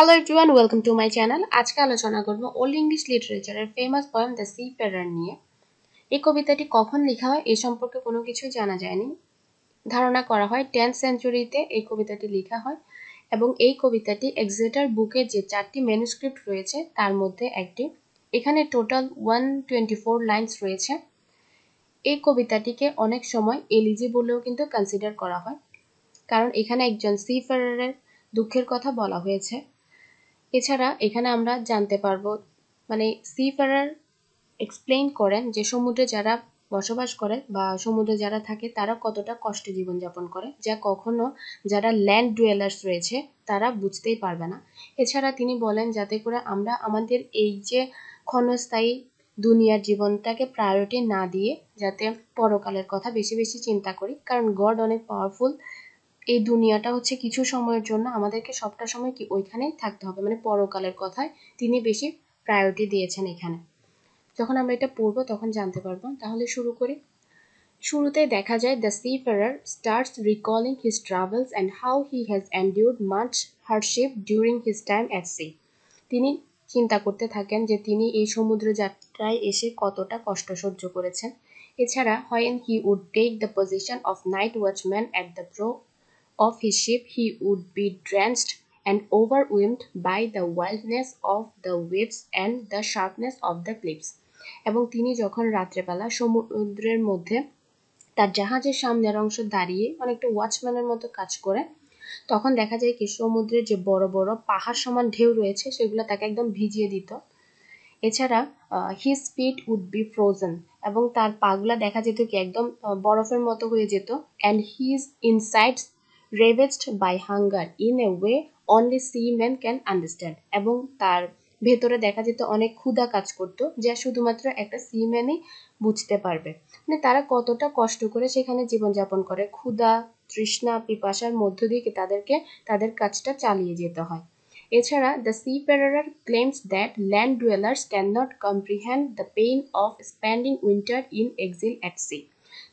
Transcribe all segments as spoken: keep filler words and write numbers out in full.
Hello everyone welcome to my channel. आज के आलोचना करब old English literature famous poem the सी फेरार निये। ये कविताटी कखन लेखा हय ए सम्पर्के कोनो किछु जाना जायनि। धारणा करा हय टेंथ सेंचुरीते ये कविताटी लेखा हय एबं ये कविताटी एक्सेटर बुके जे चारटी मैनुस्क्रिप्ट रयेछे तार मध्ये एकटी। एखाने टोटाल एक सौ चौबीस लाइन्स रयेछे। ये कविताटीके अनेक समय एलिजी बोलेओ किन्तु कन्सिडार करा हय कारण एखाने एकजन सी फेरारेर दुःखेर कथा बला हयेछे। এছাড়া এখানে আমরা জানতে পারবো মানে সিফেরার এক্সপ্লেইন করেন যে সমুদ্রে যারা বসবাস করে বা সমুদ্রে যারা থাকে তারা কতটা কষ্টে জীবন যাপন করে যা কখনো যারা ল্যান্ড ডুয়েলার্স রয়েছে তারা বুঝতেই পারবে না। এছাড়া তিনি বলেন যাতে করে আমরা আমাদের এই যে ক্ষণস্থায়ী দুনিয়ার জীবনটাকে প্রায়োরিটি না দিয়ে যাতে পরকালের কথা বেশি বেশি চিন্তা করি কারণ গড অনেক পাওয়ারফুল। এই দুনিয়াটা হচ্ছে কিছু সময়ের জন্য আমাদেরকে সবটা সময় কি ওইখানেই থাকতে হবে মানে পরকালের কথায় তিনি বেশি প্রায়োরিটি দিয়েছেন। এখানে যখন আমরা এটা পড়ব তখন জানতে পারব। তাহলে শুরু করি। শুরুতেই দেখা যায় the সিফেরার starts recalling his travels and how he has endured much hardship during his time at sea. তিনি চিন্তা করতে থাকেন যে তিনি এই সমুদ্র যাত্রায় এসে কতটা কষ্ট সহ্য করেছেন। এছাড়া when he would take the position of night watchman at the prow of his ship he would be drenched and overwhelmed by the wildness of the waves and the sharpness of the cliffs। এবং তিনি যখন রাত্রেবেলা সমুদ্রের মধ্যে তার জাহাজের সামনের অংশ দাঁড়িয়ে অনেকটা ওয়াচম্যানের মতো কাজ করে তখন দেখা যায় কি সমুদ্রের যে বড় বড় পাহাড় সমান ঢেউ রয়েছে সেগুলো তাকে একদম ভিজিয়ে দিত। এছাড়া his feet would be frozen এবং তার পাগুলা দেখা যেত কি একদম বরফের মতো হয়ে যেত। and his insides ravaged by hunger in a way only seamen can understand। এবং তার ভেতরে দেখা যেত অনেক ক্ষুধা কাজ করতো যা শুধুমাত্র একটা সিম্যানই বুঝতে পারবে। মানে তারা কতটা কষ্ট করে সেখানে জীবনযাপন করে ক্ষুধা তৃষ্ণা পিপাসার মধ্য দিয়ে তাদেরকে তাদের কাজটা চালিয়ে যেতে হয়। এছাড়া the সিফেরার claims that land dwellers can not comprehend the pain of spending winter in exile at sea.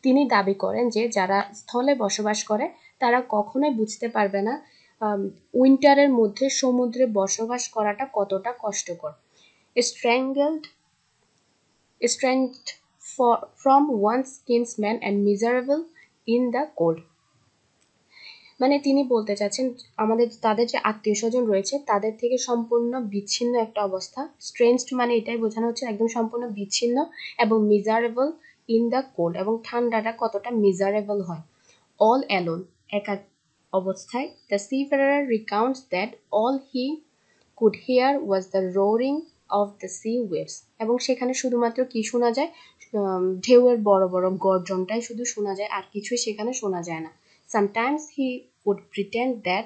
তিনি দাবি করেন যে যারা স্থলে বসবাস করে তারা কখনোই বুঝতে পারবে না উইন্টারের মধ্যে সমুদ্রে বসবাস করাটা কতটা কষ্টকর। strangled stranded from one's kinsman and miserable in the cold। মানে তিনি বলতে চাচ্ছেন আমাদের তাদের যে আত্মীয় স্বজন রয়েছে তাদের থেকে সম্পূর্ণ বিচ্ছিন্ন একটা অবস্থা। স্ট্রেঞ্জড মানে এটাই বোঝানো হচ্ছে একদম সম্পূর্ণ বিচ্ছিন্ন এবং miserable in the cold এবং ঠান্ডাটা কতটা miserable হয়। all alone একা অবস্থায় the seafarer recounts that all he could hear was the roaring of the sea waves। এবং সেখানে শুধুমাত্র কি শোনা যায় ঢেউয়ের বড় বড় গর্জনটাই শুধু শোনা যায় আর কিছুই সেখানে শোনা যায় না। sometimes he would pretend that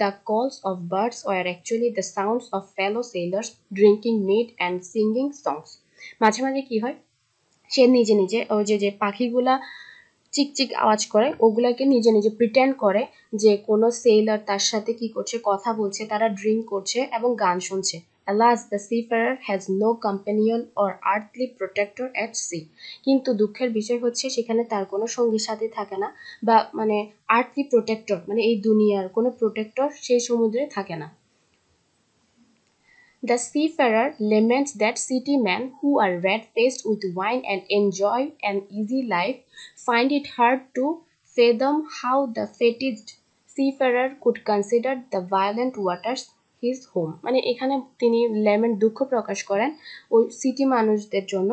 the calls of birds were actually the sounds of fellow sailors drinking meat and singing songs। মাঝে মাঝে কি হয় সে নিজে নিজে ওই যে যে পাখিগুলা চিকচিক আওয়াজ করে ওগুলাকে নিজে নিজে প্রিটেন্ড করে যে কোনো সেলার তার সাথে কি করছে কথা বলছে তারা ড্রিঙ্ক করছে এবং গান শুনছে। alas the seafarer has no companion or earthly protector at sea। কিন্তু দুঃখের বিষয় হচ্ছে সেখানে তার কোনো সঙ্গী সাথী থাকে না বা মানে আর্থলি প্রোটেক্টর মানে এই দুনিয়ার কোনো প্রোটেক্টর সেই সমুদ্রে থাকে না। the seafarer laments that city men who are red-faced with wine and enjoy an easy life find it hard to fathom how the fatigued seafarer could consider the violent waters his home। মানে এখানে তিনি লেমেন্ট দুঃখ প্রকাশ করেন ওই city মানুষদের জন্য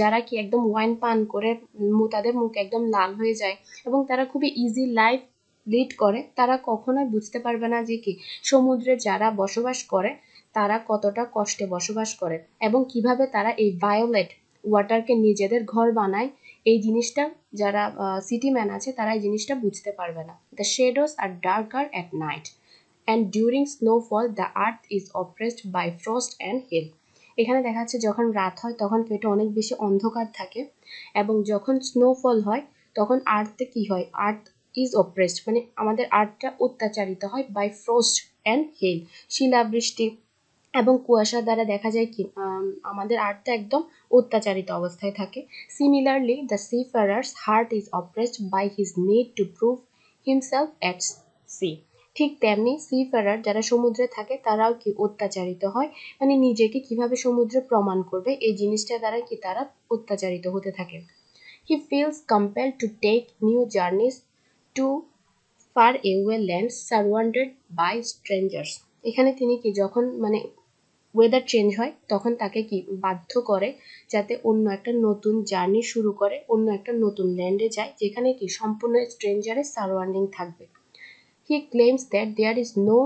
যারা কি একদম ওয়াইন পান করে তাদের মুখ একদম লাল হয়ে যায় এবং তারা খুবই ইজি লাইফ লিড করে তারা কখনোই বুঝতে পারবে না যে কি সমুদ্রে যারা বসবাস করে তারা কতটা কষ্টে বসবাস করে এবং কিভাবে তারা এই ভায়োলেট ওয়াটারকে নিজেদের ঘর বানায়। এই জিনিসটা যারা সিটি ম্যান আছে তারা এই জিনিসটা বুঝতে পারবে না। The shadows are darker at night and during snowfall the earth is oppressed by frost and hail. এখানে দেখা যাচ্ছে যখন রাত হয় তখন এটা অনেক বেশি অন্ধকার থাকে এবং যখন স্নোফল হয় তখন আর্থে কি হয় আর্থ ইজ অপ্রেসড মানে আমাদের আর্থটা অত্যাচারিত হয় বাই ফ্রস্ট অ্যান্ড হেল শিলাবৃষ্টি এবং কুয়াশা দ্বারা দেখা যায় কি আমাদের আর্থটা একদম অত্যাচারিত অবস্থায় থাকে। Similarly the seafarer's heart is oppressed by his need to prove himself at sea. ठीक तेमनी सीफारार जारा समुद्रे थाके ताराओ कि अत्याचारित हय माने निजेके किभाबे समुद्रे प्रमाण करबे एई जिनिसटा द्वारा कि तारा अत्याचारित होते थाके। He feels compelled to take new journeys to far away lands surrounded by strangers। এখানে তিনি কি যখন মানে ওয়েদার চেঞ্জ হয় তখন তাকে কি বাধ্য করে যাতে অন্য একটা নতুন জার্নি শুরু করে, অন্য একটা নতুন ল্যান্ডে যায় যেখানে কি সম্পূর্ণ স্ট্রেঞ্জারের সারাউন্ডিং থাকবে। He claims that there is no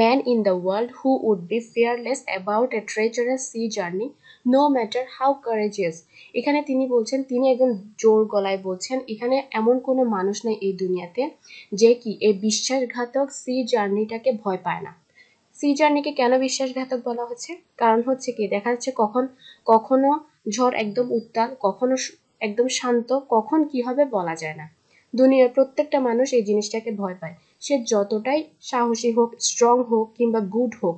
man in the world who would be fearless about a treacherous sea journey no matter how courageous। এখানে তিনি বলছেন, তিনি একদম জোর গলায় বলছেন এখানে এমন কোনো মানুষ নেই এই দুনিয়াতে যে কি এই বিশ্বাসঘাতক সি জার্নিটাকে ভয় পায় না। সি জার্নিকে কেন বিশ্বাসঘাতক বলা হচ্ছে, কারণ হচ্ছে কি দেখা যাচ্ছে কখন কখনো ঝড় একদম উত্তাল, কখনো একদম শান্ত, কখন কি হবে বলা যায় না। দুনিয়ার প্রত্যেকটা মানুষ এই জিনিসটাকে ভয় পায়, সে যতটাই সাহসী হোক, স্ট্রং হোক কিংবা গুড হোক,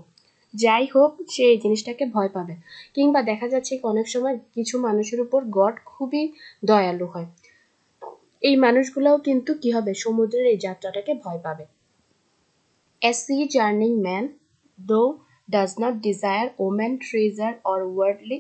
যাই হোক সে এই জিনিসটাকে ভয় পাবে। কিংবা দেখা যাচ্ছে অনেক সময় কিছু মানুষের উপর গড খুবই দয়ালু হয়, এই মানুষগুলোও কিন্তু কি হবে সমুদ্রের এই যাত্রাটাকে ভয় পাবে। A sea journeying man though does not desire women, treasure or worldly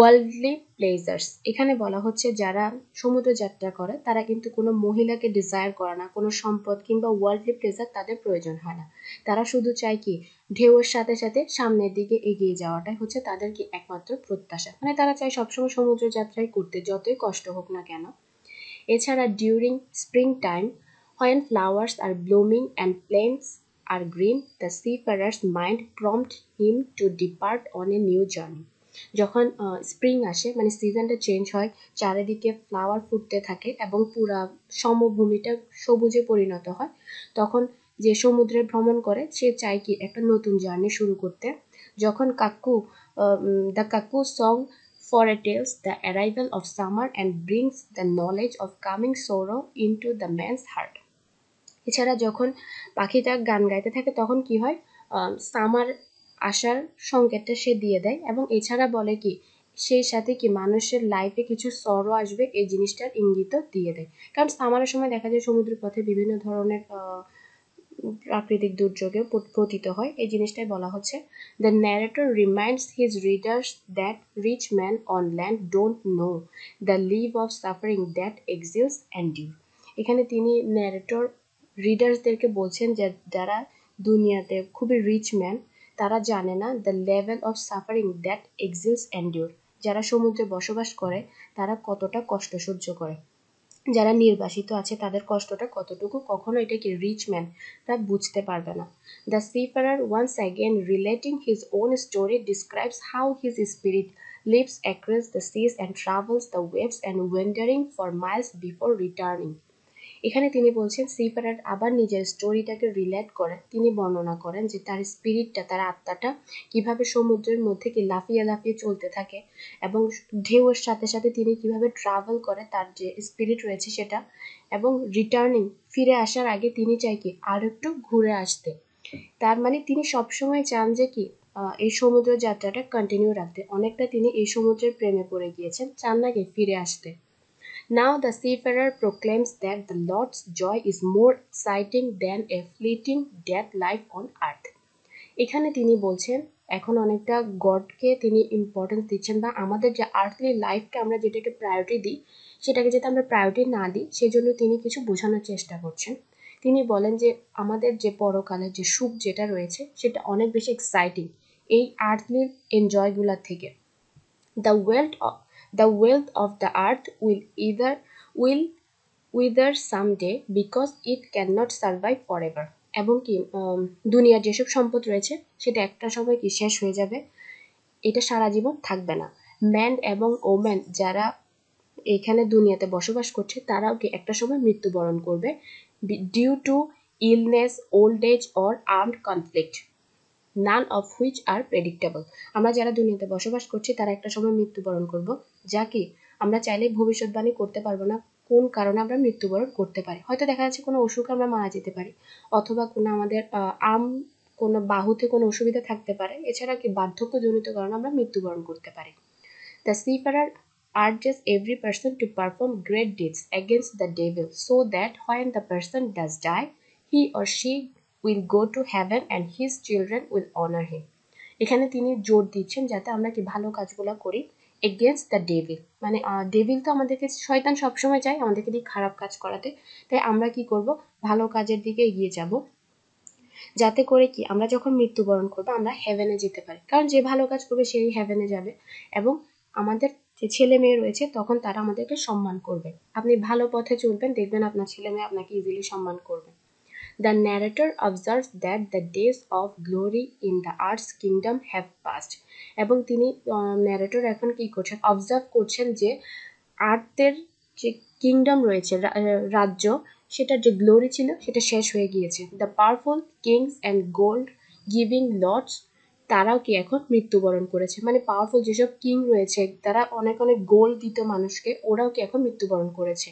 worldly pleasures। এখানে বলা হচ্ছে যারা সমুদ্র যাত্রা করে তারা কিন্তু কোনো মহিলাকে ডিজায়ার করে না, কোনো সম্পদ কিংবা ওয়ার্ল্ডলি প্লেজার তাদের প্রয়োজন হয় না, তারা শুধু চায় কি ঢেউয়ের সাথে সাথে সামনের দিকে এগিয়ে যাওয়াটাই হচ্ছে তাদের কি একমাত্র প্রত্যাশা, মানে তারা চায় সবসময় সমুদ্র যাত্রাই করতে যতই কষ্ট হোক না কেন। এছাড়া during spring time when flowers are blooming and plants are green the seafarer's mind prompt him to depart on a new journey. যখন স্প্রিং আসে মানে সিজনটা চেঞ্জ হয়, চারিদিকে ফ্লাওয়ার ফুটতে থাকে এবং পুরা সমভূমিটা সবুজে পরিণত হয়, তখন যে সমুদ্রে ভ্রমণ করে সে চায় কি একটা নতুন জার্নি শুরু করতে। যখন cuckoo the cuckoo song foretells the arrival of summer and brings the knowledge of coming sorrow into the man's heart। এছাড়া যখন পাখিটা গান গাইতে থাকে তখন কি হয় সামার আশার সংকেতটা সে দিয়ে দেয়, এবং এছাড়া বলে কি সেই সাথে কি মানুষের লাইফে কিছু সরো আসবে এই জিনিসটার ইঙ্গিত দিয়ে দেয়। কারণ সামারের সময় দেখা যায় সমুদ্রের পথে বিভিন্ন ধরনের প্রাকৃতিক দুর্যোগে পতিত হয়, এই জিনিসটাই বলা হচ্ছে। The narrator reminds his readers that rich man on land don't know the live of suffering that exists and due. এখানে তিনি ন্যারেটর রিডার্সদেরকে বলছেন যে যারা দুনিয়াতে খুবই রিচ ম্যান তারা জানে না the level of suffering that exists and due. যারা সমুদ্রে বসবাস করে তারা কতটা কষ্ট সহ্য করে, যারা নির্বাসিত আছে তাদের কষ্টটা কতটুকু, কখনো এটা কি রিচ ম্যান তা বুঝতে পারবে না। The seafarer once again relating his own story describes how his spirit leaves across the seas and travels the waves and wandering for miles before returning. এখানে তিনি বলছেন সিফারার আবার নিজের স্টোরিটাকে রিলেট করে, তিনি বর্ণনা করেন যে তার স্পিরিটটা তার আত্মাটা কিভাবে সমুদ্রের মধ্যে কি লাফিয়ে লাফিয়ে চলতে থাকে এবং ঢেউয়ের সাথে সাথে তিনি কিভাবে ট্রাভেল করে তার যে স্পিরিট রয়েছে সেটা, এবং রিটার্নিং ফিরে আসার আগে তিনি চাই কি আর একটু ঘুরে আসতে। তার মানে তিনি সবসময় চান যে কি এই সমুদ্র যাত্রাটা কন্টিনিউ রাখতে, অনেকটা তিনি এই সমুদ্রের প্রেমে পড়ে গিয়েছেন, চান না কি ফিরে আসতে। Now the seafarer proclaims that the Lord's joy is more exciting than a fleeting death life on earth। এখানে তিনি বলছেন এখন অনেকটা গডকে তিনি ইম্পর্টেন্স দিচ্ছেন, বা আমাদের যে আর্থলি লাইফকে আমরা যেটাকে প্রায়োরিটি দিই সেটাকে যাতে আমরা প্রায়োরিটি না দিই সেজন্য তিনি কিছু বোঝানোর চেষ্টা করছেন। তিনি বলেন যে আমাদের যে পরকালের যে সুখ যেটা রয়েছে সেটা অনেক বেশি এক্সাইটিং এই আর্থলি এনজয়গুলোর থেকে। The wealth The wealth of the earth will either will wither someday because it cannot survive forever। এবং কি দুনিয়ার যেসব সম্পদ রয়েছে সেটা একটা সময় কি শেষ হয়ে যাবে, এটা সারা জীবন থাকবে না। ম্যান এবং ওম্যান যারা এখানে দুনিয়াতে বসবাস করছে তারাও কি একটা সময় মৃত্যুবরণ করবে due to illness, old age or armed conflict. None of which are predictable। আমরা যারা দুনিয়াতে বসবাস করছি তারা একটা সময় মৃত্যুবরণ করব, যা কি আমরা চাইলে ভবিষ্যৎবাণী করতে পারবো না কোন কারণে আমরা মৃত্যুবরণ করতে পারি। হয়তো দেখা যাচ্ছে কোনো অসুখে আমরা মারা যেতে পারি, অথবা কোনো আমাদের আম কোনো বাহুতে কোনো অসুবিধা থাকতে পারে, এছাড়া কি বার্ধক্যজনিত কারণে আমরা মৃত্যুবরণ করতে পারি। The seafarer urges every person to perform great deeds against the devil so that when the person does die he or she will go to heaven and his children will honor him. এখানে তিনি জোর দিচ্ছেন যাতে আমরা কি ভালো কাজগুলো করি against the devil. মানে devil তো আমাদেরকে শয়তান সব সময় চায় আমাদেরকে দিয়ে খারাপ কাজ করাতে, তাই আমরা কি করব ভালো কাজের দিকে এগিয়ে যাব যাতে করে কি আমরা যখন মৃত্যুবরণ করব আমরা হেভেনে যেতে পারি, কারণ যে ভালো কাজ করবে সেই হেভেনে যাবে এবং আমাদের যে ছেলে মেয়ে রয়েছে তখন তারা আমাদেরকে সম্মান করবে। আপনি ভালো পথে চলবেন দেখবেন আপনার ছেলে মেয়ে আপনাকে ইজিলি সম্মান করবে। The narrator observes that the days of glory in the earth's kingdom have passed. এবং তিনি ন্যারেটর এখন কি করছেন অবজার্ভ করছেন যে আর্থের যে কিংডম রয়েছে রাজ্য সেটার যে গ্লোরি ছিল সেটা শেষ হয়ে গিয়েছে। The powerful kings and gold giving lords তারাও কি এখন মৃত্যুবরণ করেছে, মানে পাওয়ারফুল যেসব কিং রয়েছে তারা অনেক অনেক গোল্ড দিত মানুষকে ওরাও কি এখন মৃত্যুবরণ করেছে।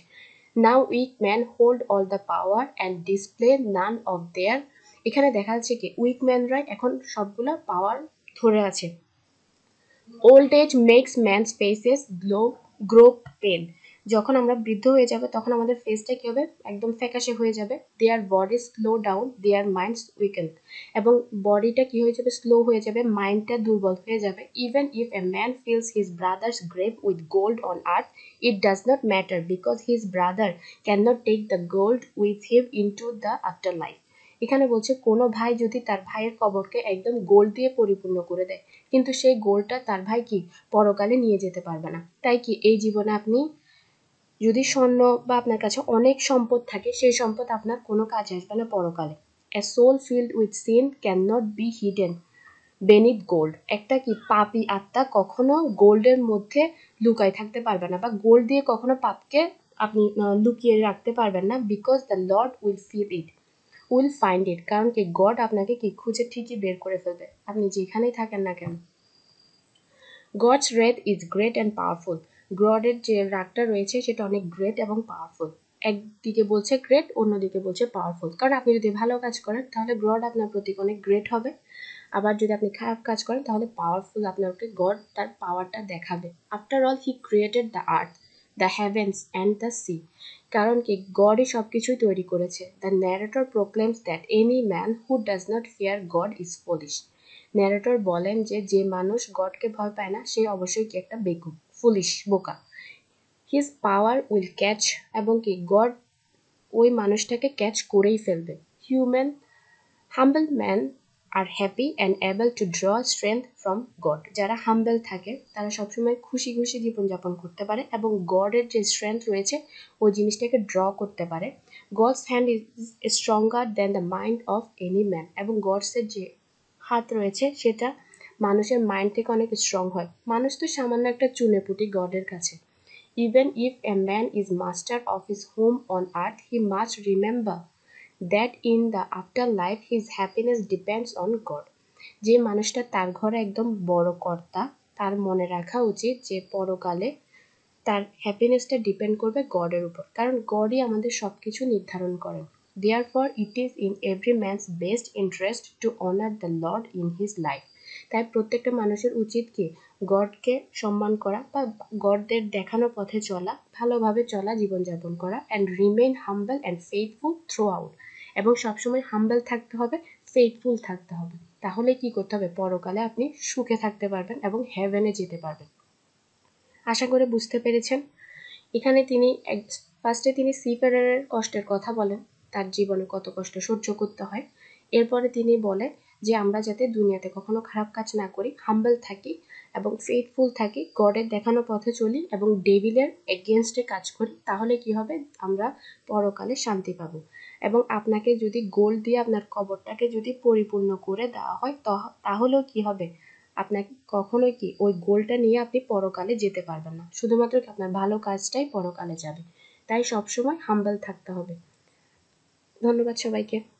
Now weak men hold all the power and display none of their. এখানে দেখা যাচ্ছে কি উইক ম্যানরা এখন সবগুলা পাওয়ার ধরে আছে। Old age makes man's faces glow grow pale. যখন আমরা বৃদ্ধ হয়ে যাব তখন আমাদের ফেসটা কি হবে একদম ফ্যাকাশে হয়ে যাবে। Their bodies slow down, their minds weaken. এবং বডিটা কি হয়ে যাবে স্লো হয়ে যাবে, মাইন্ডটা দুর্বল হয়ে যাবে। Even if a man fills his brother's grave with gold on earth, it does not matter because his brother cannot take the gold with him into the afterlife. এখানে বলছে কোনো ভাই যদি তার ভাইয়ের কবরকে একদম গোল্ড দিয়ে পরিপূর্ণ করে দেয় কিন্তু সেই গোল্ডটা তার ভাই কি পরকালে নিয়ে যেতে পারবে না। তাই কি এই জীবনে আপনি যদি স্বর্ণ বা আপনার কাছে অনেক সম্পদ থাকে সেই সম্পদ আপনার কোনো কাজে আসবে না পরকালে। A soul filled with sin cannot be hidden beneath gold. একটা কি পাপী আত্মা কখনো গোল্ডের মধ্যে লুকায় থাকতে পারবে না বা গোল্ড দিয়ে কখনো পাপকে আপনি লুকিয়ে রাখতে পারবেন না। Because the lord will feel it will find it, কারণ কি গড আপনাকে কি খুঁজে ঠিকই বের করে ফেলবে আপনি যেখানেই থাকেন না কেন। God's wrath is great and powerful. গডের যে রাগটা রয়েছে সেটা অনেক গ্রেট এবং পাওয়ারফুল। একদিকে বলছে গ্রেট অন্যদিকে বলছে পাওয়ারফুল, কারণ আপনি যদি ভালো কাজ করেন তাহলে গড আপনার প্রতি অনেক গ্রেট হবে, আবার যদি আপনি খারাপ কাজ করেন তাহলে পাওয়ারফুল আপনাকে গড তার পাওয়ারটা দেখাবে। After all he created the earth the heavens and the sea, কারণ কি গডই সব কিছুই তৈরি করেছে। The narrator proclaims that any man who does not fear God is foolish. Narrator বলেন যে যে মানুষ গডকে ভয় পায় না সে অবশ্যই কি একটা বেকুব ফুলিশ বোকা। হিজ পাওয়ার উইল ক্যাচ, এবং কি গড ওই মানুষটাকে ক্যাচ করেই ফেলবে। Human humble man are happy and able to draw strength from God. যারা হাম্বল থাকে তারা সবসময় খুশি খুশি জীবনযাপন করতে পারে এবং গডের যে স্ট্রেংথ রয়েছে ওই জিনিসটাকে ড্র করতে পারে। God's hand is stronger than the mind of any man, এবং গডসের যে হাত রয়েছে সেটা মানুষের মাইন্ড থেকে অনেক স্ট্রং হয়। মানুষ তো সামান্য একটা চুনেপুটি গডের কাছে। Even if a man is master of his home on earth he must remember that in the afterlife his happiness depends on God. যে মানুষটা তার ঘরে একদম বড় কর্তা তার মনে রাখা উচিত যে পরকালে তার হ্যাপিনেসটা ডিপেন্ড করবে গডের উপর, কারণ গডই আমাদের সব কিছু নির্ধারণ করেন। Therefore, it is in every man's best interest to honor the Lord in his life. তাই প্রত্যেকটা মানুষের উচিত কি গডকে সম্মান করা বা গডদের দেখানো পথে চলা, ভালোভাবে চলা, জীবনযাপন করা। and remain humble and faithful throughout. এবং সবসময় হাম্বল থাকতে হবে, ফেইথফুল থাকতে হবে। তাহলে কি করতে হবে পরকালে আপনি সুখে থাকতে পারবেন এবং হেভেনে যেতে পারবেন। আশা করে বুঝতে পেরেছেন। এখানে তিনি ফার্স্টে তিনি সিফারারের কষ্টের কথা বলেন, তার জীবনে কত কষ্ট সহ্য করতে হয়। এরপরে তিনি বলে যে আমরা যাতে দুনিয়াতে কখনো খারাপ কাজ না করি, হাম্বল থাকি এবং ফেথফুল থাকি, গডের দেখানো পথে চলি এবং ডেভিলের এগেনস্টে কাজ করি, তাহলে কি হবে আমরা পরকালে শান্তি পাবো। এবং আপনাকে যদি গোল্ড দিয়ে আপনার কবরটাকে যদি পরিপূর্ণ করে দেওয়া হয় তাহলেও কি হবে আপনাকে কখনোই কি ওই গোলটা নিয়ে আপনি পরকালে যেতে পারবেন না, শুধুমাত্র আপনার ভালো কাজটাই পরকালে যাবে। তাই সবসময় হাম্বল থাকতে হবে। ধন্যবাদ সবাইকে।